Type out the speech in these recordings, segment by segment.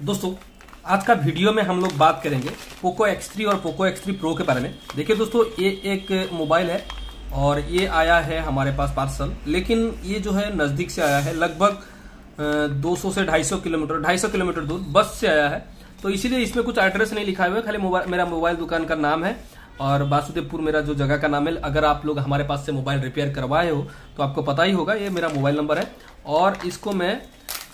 दोस्तों आज का वीडियो में हम लोग बात करेंगे पोको X3 और पोको X3 Pro के बारे में। देखिए दोस्तों, ये एक मोबाइल है और ये आया है हमारे पास पार्सल, लेकिन ये जो है नज़दीक से आया है, लगभग 200 से 250 किलोमीटर दूर बस से आया है। तो इसीलिए इसमें कुछ एड्रेस नहीं लिखा हुआ है, खाली मेरा मोबाइल दुकान का नाम है और बासुदेवपुर मेरा जो जगह का नाम है। अगर आप लोग हमारे पास से मोबाइल रिपेयर करवाए हो तो आपको पता ही होगा, ये मेरा मोबाइल नंबर है। और इसको मैं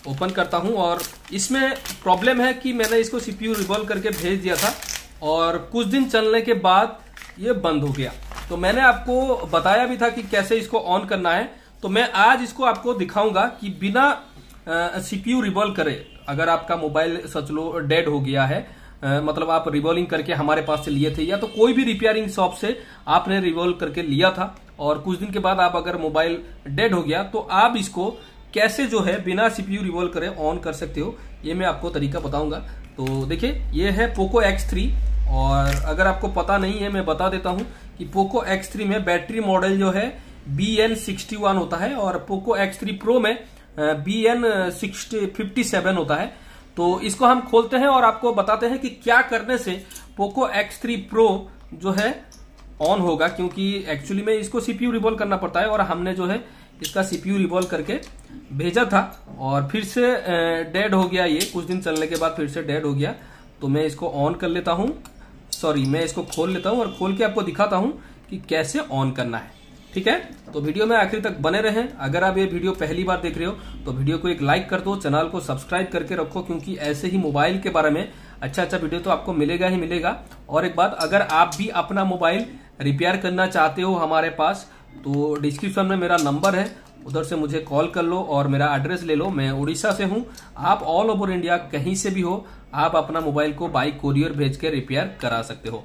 ओपन करता हूं और इसमें प्रॉब्लम है कि मैंने इसको CPU रिवॉल्व करके भेज दिया था और कुछ दिन चलने के बाद ये बंद हो गया। तो मैंने आपको बताया भी था कि कैसे इसको ऑन करना है, तो मैं आज इसको आपको दिखाऊंगा कि बिना CPU रिवॉल्व करे, अगर आपका मोबाइल सच लो डेड हो गया है, मतलब आप रिवॉल्विंग करके हमारे पास से लिए थे या तो कोई भी रिपेयरिंग शॉप से आपने रिवॉल्व करके लिया था और कुछ दिन के बाद आप अगर मोबाइल डेड हो गया तो आप इसको कैसे जो है बिना CPU रिवॉल्व करे ऑन कर सकते हो, ये मैं आपको तरीका बताऊंगा। तो देखिए, ये है पोको X3। और अगर आपको पता नहीं है, मैं बता देता हूं कि पोको X3 में बैटरी मॉडल जो है BN61 होता है और पोको X3 Pro में BN57 होता है। तो इसको हम खोलते हैं और आपको बताते हैं कि क्या करने से पोको X3 Pro जो है ऑन होगा, क्योंकि एक्चुअली में इसको CPU रिवॉल्व करना पड़ता है और हमने जो है इसका CPU रिवॉल्व करके भेजा था और फिर से डेड हो गया, ये कुछ दिन चलने के बाद फिर से डेड हो गया। तो मैं इसको ऑन कर लेता हूँ, सॉरी मैं इसको खोल लेता हूँ और खोल के आपको दिखाता हूँ कि कैसे ऑन करना है। ठीक है, तो वीडियो में आखिर तक बने रहें। अगर आप ये वीडियो पहली बार देख रहे हो तो वीडियो को एक लाइक कर दो, चैनल को सब्सक्राइब करके रखो, क्योंकि ऐसे ही मोबाइल के बारे में अच्छा वीडियो तो आपको मिलेगा ही मिलेगा। और एक बात, अगर आप भी अपना मोबाइल रिपेयर करना चाहते हो हमारे पास, तो डिस्क्रिप्शन में मेरा नंबर है, उधर से मुझे कॉल कर लो और मेरा एड्रेस ले लो। मैं उड़ीसा से हूँ, आप ऑल ओवर इंडिया कहीं से भी हो, आप अपना मोबाइल को बाई कोरियर भेज के रिपेयर करा सकते हो।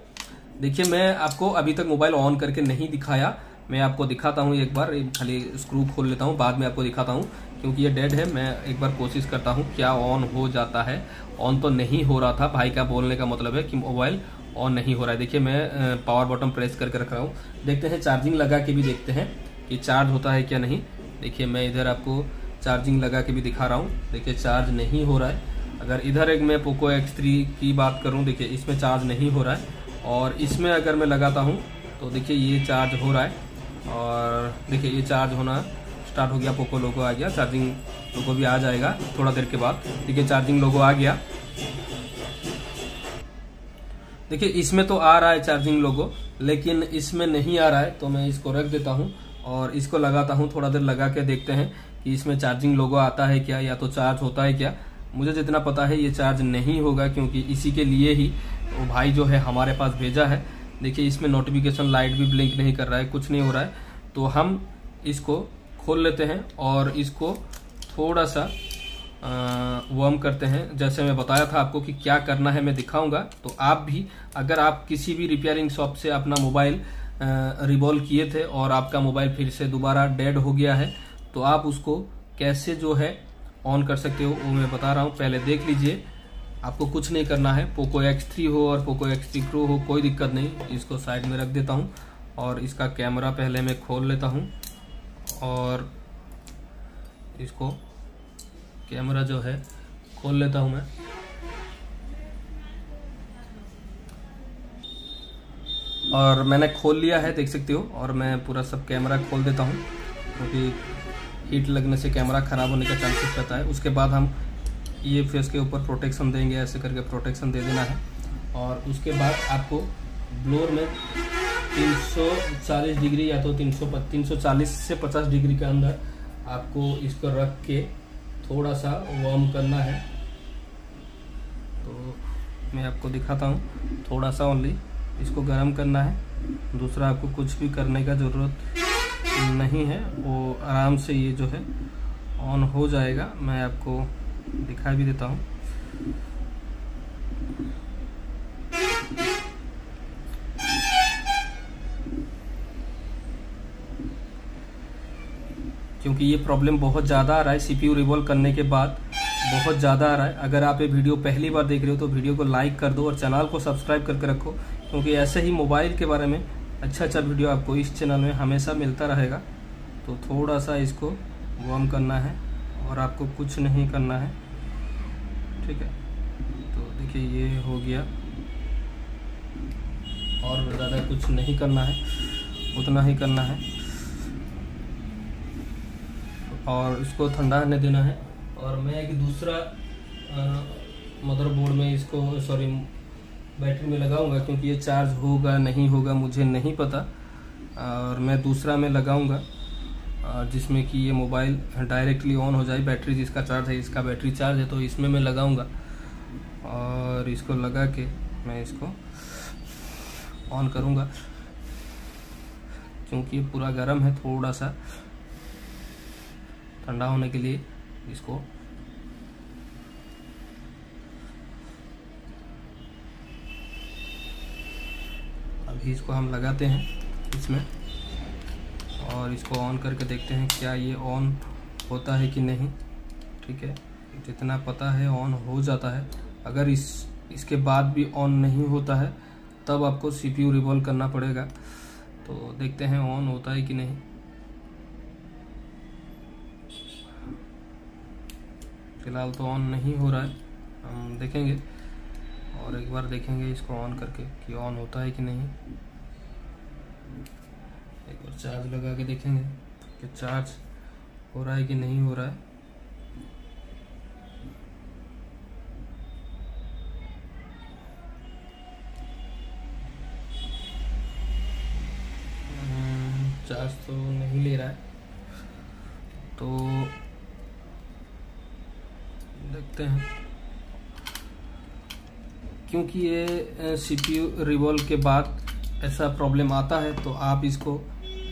देखिए, मैं आपको अभी तक मोबाइल ऑन करके नहीं दिखाया, मैं आपको दिखाता हूँ एक बार, खाली स्क्रू खोल लेता हूँ, बाद में आपको दिखाता हूँ क्योंकि ये डेड है। मैं एक बार कोशिश करता हूँ क्या ऑन हो जाता है। ऑन तो नहीं हो रहा था, भाई का बोलने का मतलब है कि मोबाइल ऑन नहीं हो रहा है। देखिए, मैं पावर बटन प्रेस करके रख रहा हूँ, देखते हैं, चार्जिंग लगा के भी देखते हैं कि चार्ज होता है क्या नहीं। देखिए, मैं इधर आपको चार्जिंग लगा के भी दिखा रहा हूँ, देखिए चार्ज नहीं हो रहा है। अगर इधर एक मैं पोको X3 की बात करूँ, देखिए इसमें चार्ज नहीं हो रहा है और इसमें अगर मैं लगाता हूँ तो देखिए ये चार्ज हो रहा है और देखिए ये चार्ज होना स्टार्ट हो गया, पोको लोगो आ गया, चार्जिंग लोगो भी आ जाएगा थोड़ा देर के बाद। देखिए चार्जिंग लोगो आ गया, देखिए इसमें तो आ रहा है चार्जिंग लोगो, लेकिन इसमें नहीं आ रहा है। तो मैं इसको रख देता हूँ और इसको लगाता हूँ, थोड़ा देर लगा के देखते हैं कि इसमें चार्जिंग लोगो आता है क्या या तो चार्ज होता है क्या। मुझे जितना पता है ये चार्ज नहीं होगा, क्योंकि इसी के लिए ही वो भाई जो है हमारे पास भेजा है। देखिए, इसमें नोटिफिकेशन लाइट भी ब्लिंक नहीं कर रहा है, कुछ नहीं हो रहा है। तो हम इसको खोल लेते हैं और इसको थोड़ा सा वार्म करते हैं। जैसे मैं बताया था आपको कि क्या करना है, मैं दिखाऊंगा। तो आप भी, अगर आप किसी भी रिपेयरिंग शॉप से अपना मोबाइल रिवॉल्व किए थे और आपका मोबाइल फिर से दोबारा डेड हो गया है, तो आप उसको कैसे जो है ऑन कर सकते हो वो मैं बता रहा हूँ, पहले देख लीजिए। आपको कुछ नहीं करना है, पोको X3 हो और पोको X3 Pro हो, कोई दिक्कत नहीं। इसको साइड में रख देता हूँ और इसका कैमरा पहले मैं खोल लेता हूँ और इसको कैमरा जो है खोल लेता हूं मैं। और मैंने खोल लिया है, देख सकते हो। और मैं पूरा सब कैमरा खोल देता हूं, क्योंकि हीट लगने से कैमरा ख़राब होने का चांसेस रहता है। उसके बाद हम ये फेस के ऊपर प्रोटेक्शन देंगे, ऐसे करके प्रोटेक्शन दे देना है। और उसके बाद आपको ब्लोअर में 340 डिग्री या तो 340 से 50 डिग्री के अंदर आपको इसको रख के थोड़ा सा वार्म करना है। तो मैं आपको दिखाता हूँ, थोड़ा सा ओनली इसको गर्म करना है, दूसरा आपको कुछ भी करने का ज़रूरत नहीं है। वो आराम से ये जो है ऑन हो जाएगा। मैं आपको दिखा भी देता हूँ, क्योंकि ये प्रॉब्लम बहुत ज़्यादा आ रहा है, CPU रिवॉल्व करने के बाद बहुत ज़्यादा आ रहा है। अगर आप ये वीडियो पहली बार देख रहे हो तो वीडियो को लाइक कर दो और चैनल को सब्सक्राइब करके रखो, क्योंकि ऐसे ही मोबाइल के बारे में अच्छा वीडियो आपको इस चैनल में हमेशा मिलता रहेगा। तो थोड़ा सा इसको वार्म करना है और आपको कुछ नहीं करना है, ठीक है। देखिए ये हो गया, और ज़्यादा कुछ नहीं करना है, उतना ही करना है और इसको ठंडा होने देना है। और मैं एक दूसरा मदरबोर्ड में इसको सॉरी बैटरी में लगाऊंगा, क्योंकि ये चार्ज होगा नहीं होगा मुझे नहीं पता, और मैं दूसरा में लगाऊंगा जिसमें कि ये मोबाइल डायरेक्टली ऑन हो जाए। बैटरी जिसका चार्ज है, इसका बैटरी चार्ज है तो इसमें मैं लगाऊंगा, और इसको लगा के मैं इसको ऑन करूंगा क्योंकि पूरा गर्म है, थोड़ा सा ठंडा होने के लिए इसको अभी इसको हम लगाते हैं इसमें, और इसको ऑन करके देखते हैं क्या ये ऑन होता है कि नहीं। ठीक है, जितना पता है ऑन हो जाता है। अगर इसके बाद भी ऑन नहीं होता है तब आपको CPU रिवॉल्व करना पड़ेगा। तो देखते हैं ऑन होता है कि नहीं। फिलहाल तो ऑन नहीं हो रहा है, हम देखेंगे और एक बार देखेंगे इसको ऑन करके कि ऑन होता है कि नहीं। एक बार चार्ज लगा के देखेंगे कि चार्ज हो रहा है कि नहीं हो रहा है। चार्ज तो नहीं ले रहा है, तो देखते हैं। क्योंकि ये CPU रिवॉल्व के बाद ऐसा प्रॉब्लम आता है, तो आप इसको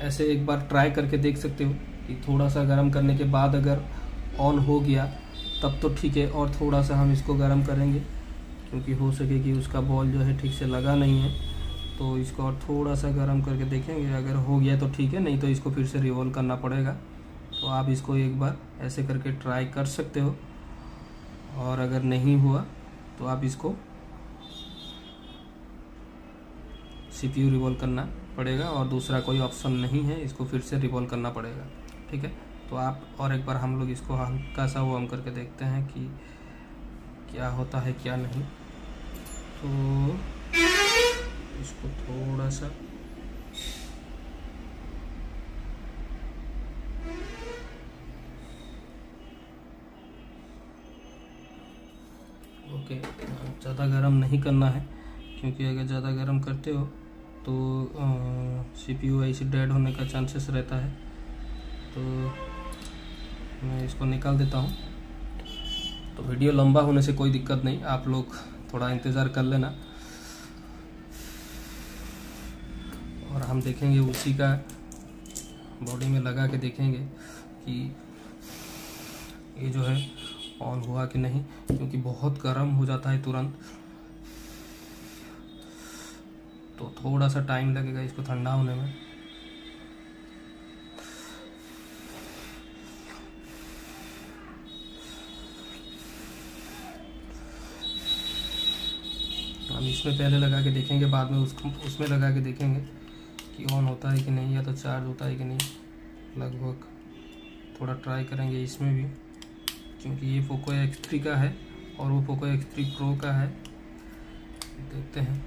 ऐसे एक बार ट्राई करके देख सकते हो कि थोड़ा सा गर्म करने के बाद अगर ऑन हो गया तब तो ठीक है, और थोड़ा सा हम इसको गर्म करेंगे क्योंकि हो सके कि उसका बॉल जो है ठीक से लगा नहीं है, तो इसको और थोड़ा सा गर्म करके देखेंगे। अगर हो गया तो ठीक है, नहीं तो इसको फिर से रिवॉल्व करना पड़ेगा। तो आप इसको एक बार ऐसे करके ट्राई कर सकते हो, और अगर नहीं हुआ तो आप इसको CPU रिवॉल्व करना पड़ेगा, और दूसरा कोई ऑप्शन नहीं है, इसको फिर से रिवॉल्व करना पड़ेगा। ठीक है, तो आप और एक बार हम लोग इसको हल्का सा वार्म करके देखते हैं कि क्या होता है क्या नहीं। तो इसको थोड़ा सा ओके, ज़्यादा गर्म नहीं करना है क्योंकि अगर ज़्यादा गर्म करते हो तो CPU ऐसे डेड होने का चांसेस रहता है। तो मैं इसको निकाल देता हूँ। तो वीडियो लंबा होने से कोई दिक्कत नहीं, आप लोग थोड़ा इंतज़ार कर लेना, और हम देखेंगे उसी का बॉडी में लगा के देखेंगे कि ये जो है ऑन हुआ कि नहीं, क्योंकि बहुत गर्म हो जाता है तुरंत, तो थोड़ा सा टाइम लगेगा इसको ठंडा होने में। हम इसमें पहले लगा के देखेंगे, बाद में उसमें लगा के देखेंगे कि ऑन होता है कि नहीं, या तो चार्ज होता है कि नहीं। लगभग थोड़ा ट्राई करेंगे इसमें भी, क्योंकि ये Poco X3 का है और वो Poco X3 Pro का है। देखते हैं,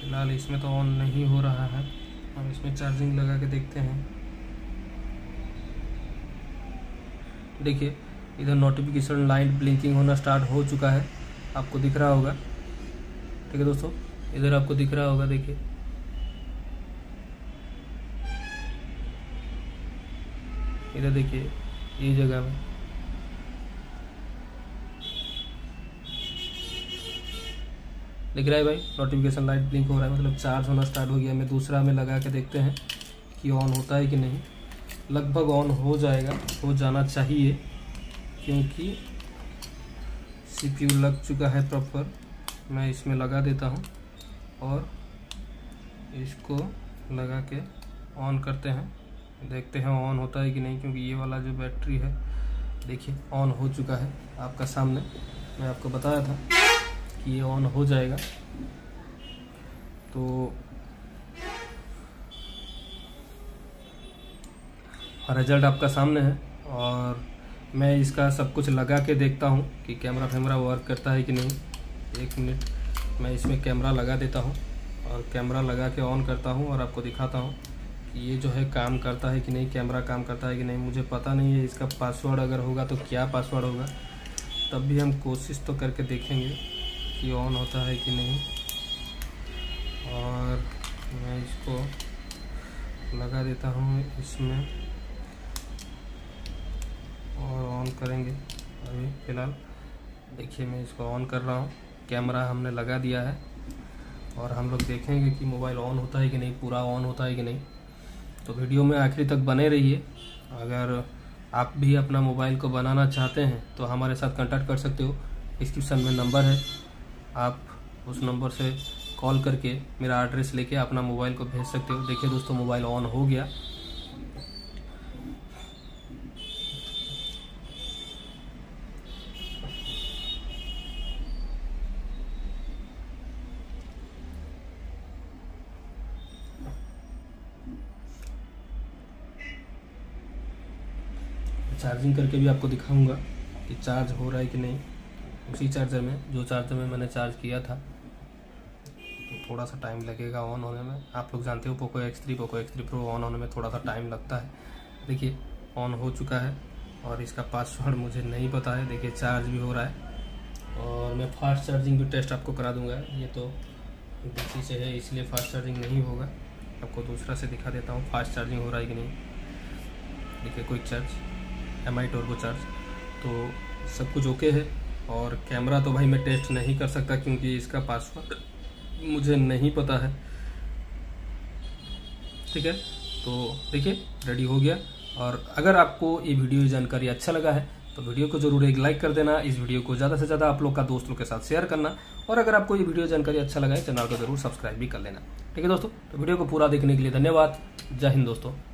फिलहाल इसमें तो ऑन नहीं हो रहा है। हम इसमें चार्जिंग लगा के देखते हैं। देखिए इधर नोटिफिकेशन लाइट ब्लिंकिंग होना स्टार्ट हो चुका है, आपको दिख रहा होगा। ठीक है दोस्तों, इधर आपको दिख रहा होगा, देखिए इधर, देखिए ये जगह में दिख रहा है भाई, नोटिफिकेशन लाइट ब्लिंक हो रहा है, मतलब चार्ज होना स्टार्ट हो गया। मैं दूसरा में लगा के देखते हैं कि ऑन होता है कि नहीं। लगभग ऑन हो जाएगा, हो जाना चाहिए क्योंकि CPU लग चुका है प्रॉपर। मैं इसमें लगा देता हूँ और इसको लगा के ऑन करते हैं, देखते हैं ऑन होता है कि नहीं, क्योंकि ये वाला जो बैटरी है देखिए ऑन हो चुका है आपका सामने। मैं आपको बताया था कि ये ऑन हो जाएगा। तो रिजल्ट आपका सामने है, और मैं इसका सब कुछ लगा के देखता हूँ कि कैमरा फैमरा वर्क करता है कि नहीं। एक मिनट, मैं इसमें कैमरा लगा देता हूँ और कैमरा लगा के ऑन करता हूँ और आपको दिखाता हूँ कि ये जो है काम करता है कि नहीं, कैमरा काम करता है कि नहीं। मुझे पता नहीं है इसका पासवर्ड अगर होगा तो क्या पासवर्ड होगा, तब भी हम कोशिश तो करके देखेंगे कि ऑन होता है कि नहीं। और मैं इसको लगा देता हूँ इसमें और ऑन करेंगे। अभी फ़िलहाल देखिए मैं इसको ऑन कर रहा हूँ, कैमरा हमने लगा दिया है और हम लोग देखेंगे कि मोबाइल ऑन होता है कि नहीं, पूरा ऑन होता है कि नहीं। तो वीडियो में आखिरी तक बने रहिए। अगर आप भी अपना मोबाइल को बनाना चाहते हैं तो हमारे साथ कांटेक्ट कर सकते हो, डिस्क्रिप्शन में नंबर है, आप उस नंबर से कॉल करके मेरा एड्रेस लेके अपना मोबाइल को भेज सकते हो। देखिए दोस्तों मोबाइल ऑन हो गया। चार्जिंग करके भी आपको दिखाऊंगा कि चार्ज हो रहा है कि नहीं, उसी चार्जर में जो चार्जर में मैंने चार्ज किया था। तो थोड़ा सा टाइम लगेगा ऑन होने में। आप लोग जानते हो Poco X3 Poco X3 Pro on होने में थोड़ा सा टाइम लगता है। देखिए ऑन हो चुका है और इसका पासवर्ड मुझे नहीं पता है। देखिए चार्ज भी हो रहा है और मैं फास्ट चार्जिंग भी टेस्ट आपको करा दूँगा। ये तो देसी से है इसलिए फास्ट चार्जिंग नहीं होगा, आपको दूसरा से दिखा देता हूँ फास्ट चार्जिंग हो रहा है कि नहीं। देखिए quick charge MI turbo charge, तो सब कुछ ओके है। और कैमरा तो भाई मैं टेस्ट नहीं कर सकता क्योंकि इसका पासवर्ड मुझे नहीं पता है। ठीक है, तो देखिए रेडी हो गया। और अगर आपको ये वीडियो जानकारी अच्छा लगा है तो वीडियो को जरूर एक लाइक कर देना, इस वीडियो को ज़्यादा से ज़्यादा आप लोग का दोस्तों के साथ शेयर करना। और अगर आपको ये वीडियो जानकारी अच्छा लगा है चैनल को जरूर सब्सक्राइब भी कर लेना। ठीक है दोस्तों, तो वीडियो को पूरा देखने के लिए धन्यवाद। जय हिंद दोस्तों।